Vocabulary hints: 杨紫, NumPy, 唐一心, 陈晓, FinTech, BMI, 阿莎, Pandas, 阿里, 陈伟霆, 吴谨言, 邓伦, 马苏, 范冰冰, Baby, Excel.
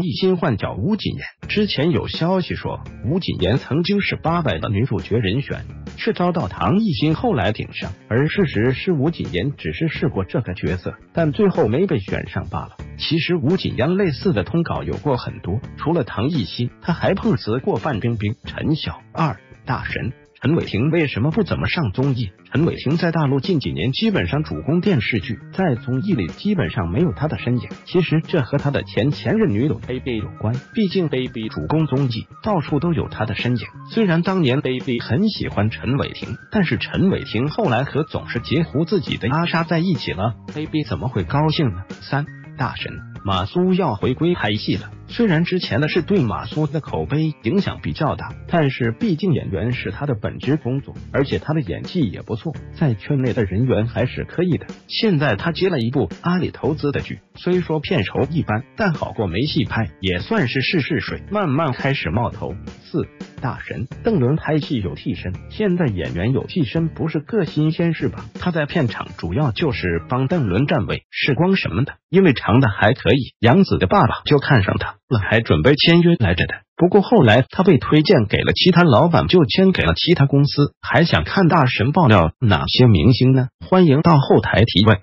曾一心换角吴谨言。之前有消息说，吴谨言曾经是800的女主角人选，却遭到唐一心后来顶上。而事实是，吴谨言只是试过这个角色，但最后没被选上罢了。其实吴谨言类似的通稿有过很多，除了唐一心，他还碰瓷过范冰冰、陈晓、大神。 陈伟霆为什么不怎么上综艺？陈伟霆在大陆近几年基本上主攻电视剧，在综艺里基本上没有他的身影。其实这和他的前任女友 Baby 有关，毕竟 Baby 主攻综艺，到处都有他的身影。虽然当年 Baby 很喜欢陈伟霆，但是陈伟霆后来和总是截胡自己的阿莎在一起了 ，Baby 怎么会高兴呢？大神马苏要回归拍戏了。 虽然之前的事对马苏的口碑影响比较大，但是毕竟演员是他的本职工作，而且他的演技也不错，在圈内的人缘还是可以的。现在他接了一部阿里投资的剧，虽说片酬一般，但好过没戏拍，也算是试试水，慢慢开始冒头。大神邓伦拍戏有替身，现在演员有替身不是个新鲜事吧？他在片场主要就是帮邓伦站位、试光什么的，因为长得还可以，杨紫的爸爸就看上他。 还准备签约来着的，不过后来他被推荐给了其他老板，就签给了其他公司。还想看大神爆料哪些明星呢？欢迎到后台提问。